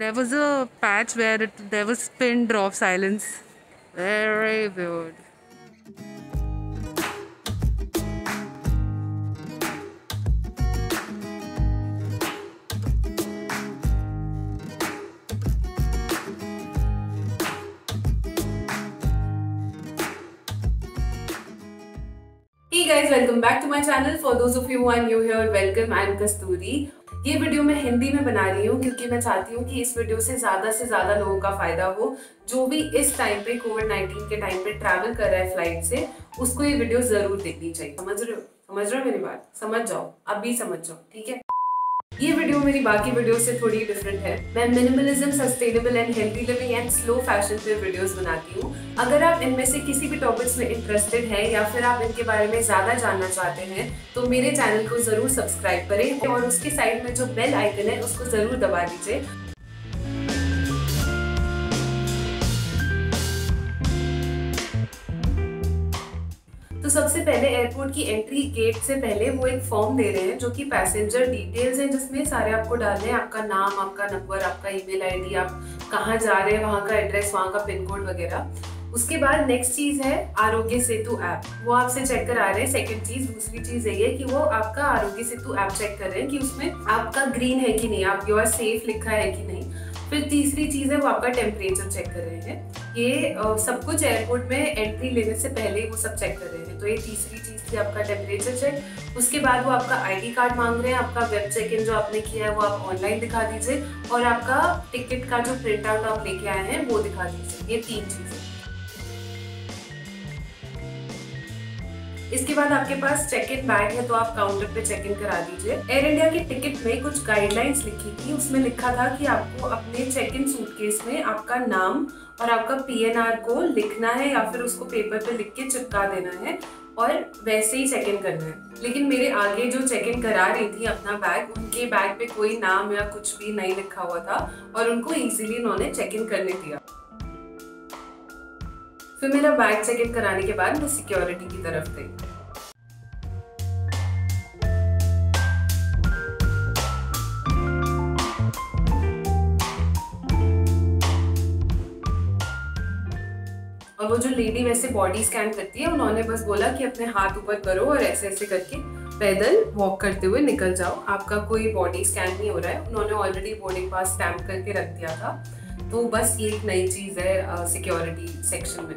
There was a patch where there was pin drop silence. Very weird. Hey guys, welcome back to my channel. For those of you who are new here, welcome. I am Kasturi. ये video मैं हिंदी में बना रही हूँ क्योंकि मैं चाहती हूँ कि इस वीडियो से ज़्यादा लोगों का फ़ायदा हो, जो भी इस टाइम पे कोविड-19 के टाइम पे ट्रैवल कर रहा है फ्लाइट से, उसको ये वीडियो ज़रूर देखनी चाहिए। समझ रहे हो मेरी बात? समझ जाओ, अब भी समझ जाओ, ठीक है। ये वीडियो मेरी बाकी वीडियो से थोड़ी डिफरेंट है। मैं minimalism, sustainable and healthy living and slow fashion पे वीडियोस बनाती हूँ। अगर आप इनमें से किसी भी टॉपिक्स में इंटरेस्टेड हैं या फिर आप इनके बारे में ज़्यादा जानना चाहते हैं तो मेरे चैनल को ज़रूर सब्सक्राइब करें और उसके साइड में जो बेल आइकन है उसको ज़रूर दबा दीजिए। तो सबसे पहले एयरपोर्ट की एंट्री गेट से पहले वो एक फॉर्म दे रहे हैं जो कि पैसेंजर डिटेल्स हैं, जिसमें सारे आपको डालने हैं, आपका नाम, आपका नंबर, आपका ईमेल आईडी, आप कहाँ जा रहे हैं, वहाँ का एड्रेस, वहाँ का पिन कोड वगैरह। उसके बाद नेक्स्ट चीज़ है आरोग्य सेतु ऐप, वो आपसे चेक करा रहे हैं। सेकेंड चीज़, दूसरी चीज़ यही है कि वो आपका आरोग्य सेतु ऐप चेक कर रहे हैं कि उसमें आपका ग्रीन है कि नहीं, आप योर सेफ लिखा है कि नहीं। फिर तीसरी चीज़ है वो आपका टेम्परेचर चेक कर रहे हैं। ये सब कुछ एयरपोर्ट में एंट्री लेने से पहले वो सब चेक कर रहे हैं। तो ये तीसरी चीज़ थी आपका टेम्परेचर चेक। उसके बाद वो आपका आईडी कार्ड मांग रहे हैं, आपका वेब चेक इन जो आपने किया है वो आप ऑनलाइन दिखा दीजिए, और आपका टिकट का जो प्रिंट आउट आप लेके आए हैं वो दिखा दीजिए। ये तीन चीज़ें। इसके बाद आपके पास चेक इन बैग है तो आप काउंटर पे चेक इन करा दीजिए। एयर इंडिया की टिकट में कुछ गाइडलाइंस लिखी थी, उसमें लिखा था कि आपको अपने चेक इन सूटकेस में आपका नाम और आपका PNR को लिखना है या फिर उसको पेपर पे लिख के चिपका देना है और वैसे ही चेक इन करना है। लेकिन मेरे आगे जो चेक इन करा रही थी अपना बैग, उनके बैग पे कोई नाम या कुछ भी नहीं लिखा हुआ था और उनको ईजिली उन्होंने चेक इन करने दिया। फिर मेरा बैग चेक इन कराने के बाद मैं सिक्योरिटी की तरफ गई। और वो जो लेडी वैसे बॉडी स्कैन करती है, उन्होंने बस बोला कि अपने हाथ ऊपर करो और ऐसे ऐसे करके पैदल वॉक करते हुए निकल जाओ, आपका कोई बॉडी स्कैन नहीं हो रहा है। उन्होंने ऑलरेडी बोर्डिंग पास स्टैम्प करके रख दिया था। तो बस ये एक नई चीज़ है सिक्योरिटी सेक्शन में।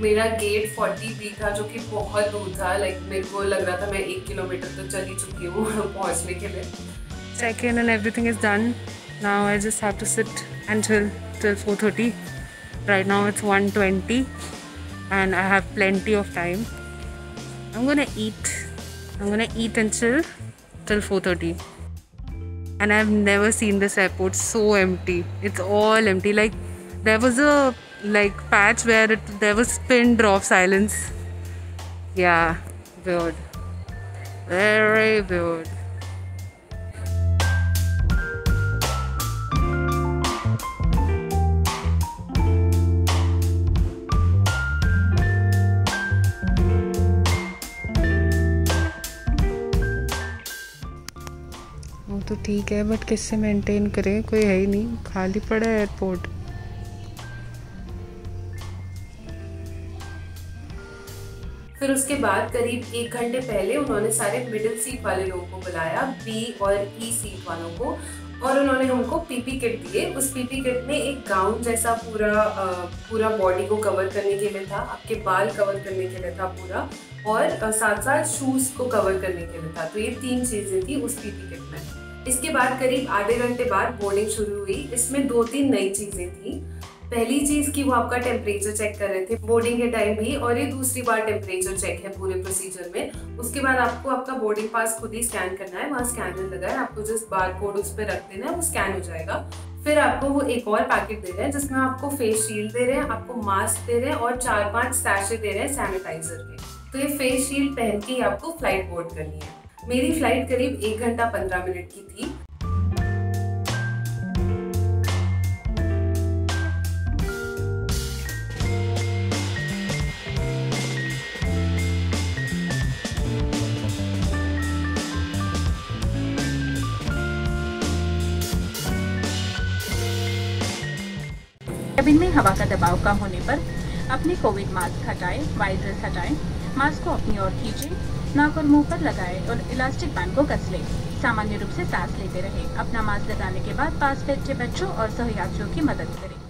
मेरा गेट 40B था जो कि बहुत दूर था। लाइक मेरे को लग रहा था मैं 1 किलोमीटर तो चल ही चुकी हूँ पहुँचने के लिए। Check in and everything is done. Now I just have to sit and chill till 4:30। Right now it's 1:20 and I have plenty of time. I am gonna eat and chill till 4:30। And I've never seen this airport so empty. It's all empty. Like there was a patch where there was pin drop silence. Yeah, weird. Very weird. तो ठीक है, but किससे maintain करें, कोई है ही नहीं, खाली पड़ा है एयरपोर्ट। फिर उसके बाद करीब 1 घंटे पहले उन्होंने सारे मिडिल सीट वाले लोगों को बुलाया, B और E सीट वालों को, और उन्होंने हमको PP किट दिए। उस PP किट में एक गाउन जैसा पूरा बॉडी को कवर करने के लिए था, आपके बाल कवर करने के लिए था पूरा, और साथ साथ शूज़ को कवर करने के लिए था। तो ये 3 चीज़ें थी उस PP किट में। इसके बाद करीब आधे घंटे बाद बोर्डिंग शुरू हुई। इसमें 2-3 नई चीज़ें थी। पहली चीज़ कि वो आपका टेम्परेचर चेक कर रहे थे बोर्डिंग के टाइम भी, और ये दूसरी बार टेम्परेचर चेक है पूरे प्रोसीजर में। उसके बाद आपको आपका बोर्डिंग पास खुद ही स्कैन करना है, वहाँ स्कैनर लगा है, आपको जस्ट बारकोड उस पर रख देना है, वो स्कैन हो जाएगा। फिर आपको वो एक और पैकेट दे रहे हैं जिसमें आपको फेस शील्ड दे रहे हैं, आपको मास्क दे रहे हैं और 4-5 सैशे दे रहे हैं सैनिटाइजर के। तो ये फेस शील्ड पहन के आपको फ्लाइट बोर्ड करनी है। मेरी फ्लाइट करीब 1 घंटा 15 मिनट की थी। केबिन में हवा का दबाव कम होने पर अपने कोविड मास्क हटाएं, वाइजर हटाएं, मास्क को अपनी ओर खींचें, नाक और मुंह पर लगाएं और इलास्टिक बैंड को कस लें। सामान्य रूप से सांस लेते रहें। अपना मास्क लगाने के बाद पास बैठे बच्चों और सहयात्रियों की मदद करें।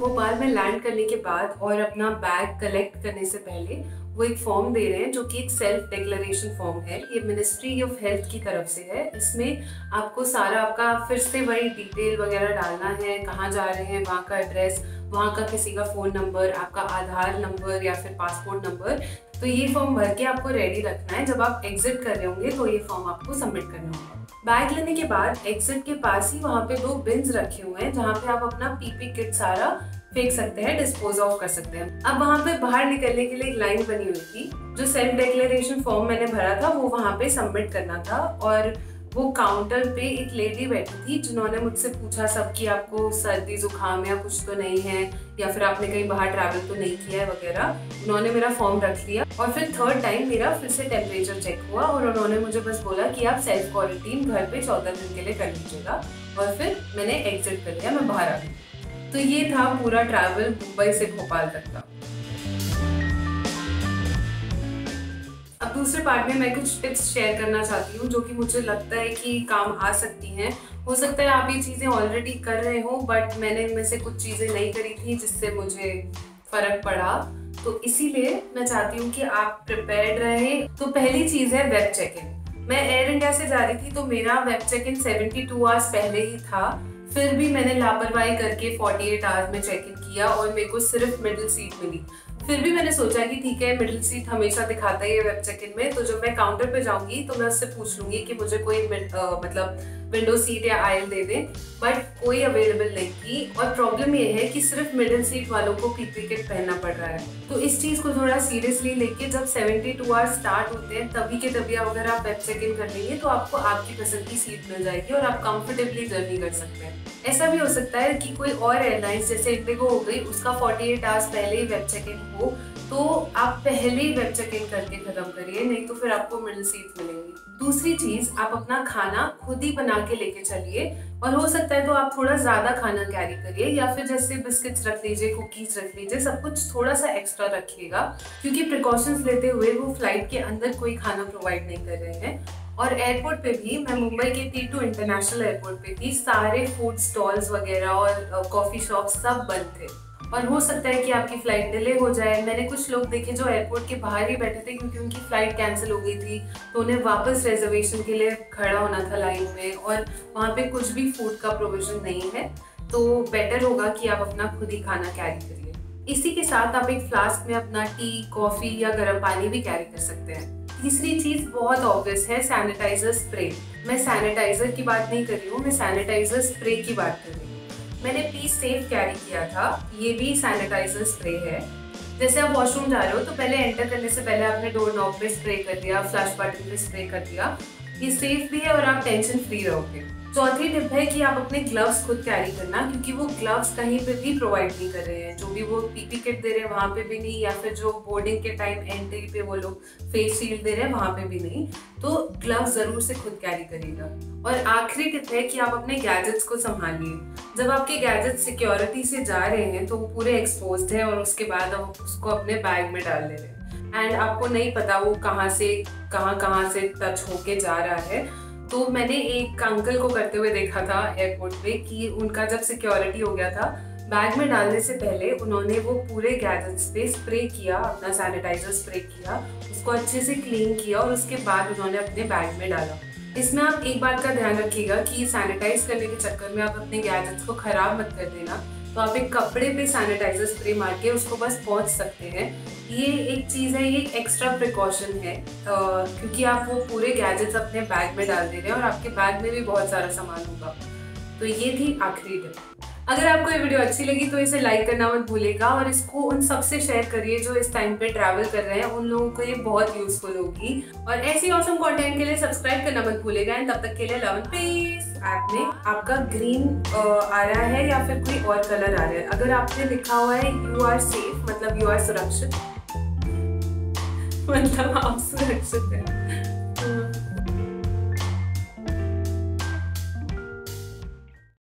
भोपाल में लैंड करने के बाद और अपना बैग कलेक्ट करने से पहले वो एक फॉर्म दे रहे हैं जो कि एक सेल्फ डिक्लेरेशन फॉर्म है। ये मिनिस्ट्री ऑफ हेल्थ की तरफ से है। इसमें आपको सारा आपका फिर से वही डिटेल वगैरह डालना है, कहाँ जा रहे हैं, वहाँ का एड्रेस, वहाँ का किसी का फ़ोन नंबर, आपका आधार नंबर या फिर पासपोर्ट नंबर। तो ये फॉर्म भर के आपको रेडी रखना है। जब आप एग्जिट कर रहे होंगे तो ये फॉर्म आपको सबमिट करना होगा। बैग लेने के बाद एग्जिट के पास ही वहाँ पे 2 बिन्स रखे हुए हैं जहाँ पे आप अपना पीपी किट सारा फेंक सकते हैं, डिस्पोज ऑफ कर सकते हैं। अब वहाँ पे बाहर निकलने के लिए एक लाइन बनी हुई थी। जो सेल्फ डिक्लेरेशन फॉर्म मैंने भरा था वो वहाँ पे सबमिट करना था और वो काउंटर पे एक लेडी बैठी थी जिन्होंने मुझसे पूछा सब कि आपको सर्दी जुकाम या कुछ तो नहीं है या फिर आपने कहीं बाहर ट्रैवल तो नहीं किया है वगैरह। उन्होंने मेरा फॉर्म रख लिया और फिर 3rd टाइम मेरा फिर से टेम्परेचर चेक हुआ और उन्होंने मुझे बस बोला कि आप सेल्फ क्वारंटीन घर पे 14 दिन के लिए कर लीजिएगा और फिर मैंने एग्जिट कर लिया, मैं बाहर आ गई। तो ये था पूरा ट्रैवल मुंबई से भोपाल तक का। अब दूसरे पार्ट में मैं कुछ टिप्स शेयर करना चाहती हूँ जो कि मुझे लगता है कि काम आ सकती हैं। हो सकता है आप ये चीज़ें ऑलरेडी कर रहे हो बट मैंने इनमें से कुछ चीज़ें नहीं करी थी जिससे मुझे फ़र्क पड़ा, तो इसीलिए मैं चाहती हूँ कि आप प्रिपेयर्ड रहें। तो पहली चीज़ है वेब चेक इन। मैं एयर इंडिया से जा रही थी तो मेरा वेब चेक इन 72 आवर्स पहले ही था, फिर भी मैंने लापरवाही करके 48 आवर्स में चेक इन किया और मेरे को सिर्फ मिडिल सीट मिली। फिर भी मैंने सोचा कि ठीक है, मिडिल सीट हमेशा दिखाता है वेब चेक इन में, तो जब मैं काउंटर पे जाऊंगी तो मैं उससे पूछ लूंगी कि मुझे कोई मतलब विंडो सीट या आयल दे दें, बट कोई अवेलेबल नहीं थी। और प्रॉब्लम ये है कि सिर्फ मिडिल सीट वालों को पीपी किट पहनना पड़ रहा है। तो इस चीज़ को थोड़ा सीरियसली लेके जब 72 आवर्स स्टार्ट होते हैं तभी के तभी अगर आप वेब चेक इन कर लेंगे तो आपको आपकी पसंद की सीट मिल जाएगी और आप कंफर्टेबली जर्नी कर सकते हैं। ऐसा भी हो सकता है कि कोई और एयरलाइंस जैसे इंडिगो हो गई, उसका 48 आवर्स पहले ही वेब चेक इन हो, तो आप पहले ही वेब चेक इन करके ख़त्म करिए, नहीं तो फिर आपको मिडिल सीट मिलेगी। दूसरी चीज़, आप अपना खाना खुद ही बना के लेके चलिए और हो सकता है तो आप थोड़ा ज़्यादा खाना कैरी करिए या फिर जैसे बिस्किट्स रख लीजिए, कुकीज़ रख लीजिए, सब कुछ थोड़ा सा एक्स्ट्रा रखिएगा क्योंकि प्रिकॉशंस लेते हुए वो फ्लाइट के अंदर कोई खाना प्रोवाइड नहीं कर रहे हैं। और एयरपोर्ट पे भी, मैं मुंबई के T2 इंटरनेशनल एयरपोर्ट पे थी, सारे फूड स्टॉल्स वगैरह और कॉफ़ी शॉप सब बंद थे और हो सकता है कि आपकी फ़्लाइट डिले हो जाए। मैंने कुछ लोग देखे जो एयरपोर्ट के बाहर ही बैठे थे क्योंकि उनकी फ़्लाइट कैंसिल हो गई थी तो उन्हें वापस रेजर्वेशन के लिए खड़ा होना था लाइन में और वहाँ पे कुछ भी फूड का प्रोविज़न नहीं है। तो बेटर होगा कि आप अपना खुद ही खाना कैरी करिए। इसी के साथ आप एक फ्लास्क में अपना टी, कॉफ़ी या गर्म पानी भी कैरी कर सकते हैं। तीसरी चीज़ बहुत ऑब्वियस है, सैनिटाइज़र स्प्रे। मैं सैनिटाइज़र की बात नहीं कर रही हूँ, मैं सैनिटाइज़र स्प्रे की बात कर रही हूँ। मैंने PeaceSafe कैरी किया था, ये भी सैनिटाइज़र स्प्रे है। जैसे आप वॉशरूम जा रहे हो तो पहले एंटर करने से पहले आपने डोर नॉब पे स्प्रे कर दिया, फ्लश बटन पे स्प्रे कर दिया, ये सेफ भी है और आप टेंशन फ्री रहोगे। चौथी टिप है कि आप अपने ग्लव्स खुद कैरी करना क्योंकि वो ग्लव्स कहीं पे भी प्रोवाइड नहीं कर रहे हैं। जो भी वो पीपी किट दे रहे हैं वहाँ पे भी नहीं, या फिर जो बोर्डिंग के टाइम एंट्री पे वो लोग फेस शील्ड दे रहे हैं वहाँ पे भी नहीं, तो ग्लव्स ज़रूर से खुद कैरी करिएगा। और आखिरी टिप है कि आप अपने गैजेट्स को संभालिए। जब आपके गैजेट्स सिक्योरिटी से जा रहे हैं तो वो पूरे एक्सपोज्ड हैं और उसके बाद आप उसको अपने बैग में डाल ले रहे हैं एंड आपको नहीं पता वो कहाँ से टच होके जा रहा है। तो मैंने एक अंकल को करते हुए देखा था एयरपोर्ट पे कि उनका जब सिक्योरिटी हो गया था, बैग में डालने से पहले उन्होंने वो पूरे गैजेट्स पे स्प्रे किया, अपना सैनिटाइज़र स्प्रे किया, उसको अच्छे से क्लीन किया और उसके बाद उन्होंने अपने बैग में डाला। इसमें आप एक बात का ध्यान रखिएगा कि सैनिटाइज़ करने के चक्कर में आप अपने गैजेट्स को ख़राब मत कर देना। तो आप एक कपड़े पे सैनिटाइज़र स्प्रे मार के उसको बस पहुँच सकते हैं। ये एक चीज़ है, ये एक एक्स्ट्रा प्रिकॉशन है क्योंकि आप वो पूरे गैजेट्स अपने बैग में डाल दे रहे हैं और आपके बैग में भी बहुत सारा सामान होगा। तो ये थी आखिरी टिप। अगर आपको ये वीडियो अच्छी लगी तो इसे लाइक करना मत भूलेगा और इसको उन सबसे शेयर करिए जो इस टाइम पे ट्रैवल कर रहे हैं, उन लोगों को ये बहुत यूजफुल होगी। और ऐसी ऑसम कंटेंट के लिए सब्सक्राइब करना मत भूलेगा। एंड तब तक के लिए लव एंड पीस। ऐप में आपका ग्रीन आ रहा है या फिर कोई और कलर आ रहा है, अगर आपने लिखा हुआ है यू आर सेफ मतलब यू आर सुरक्षित, मतलब आप सुरक्षित हैं।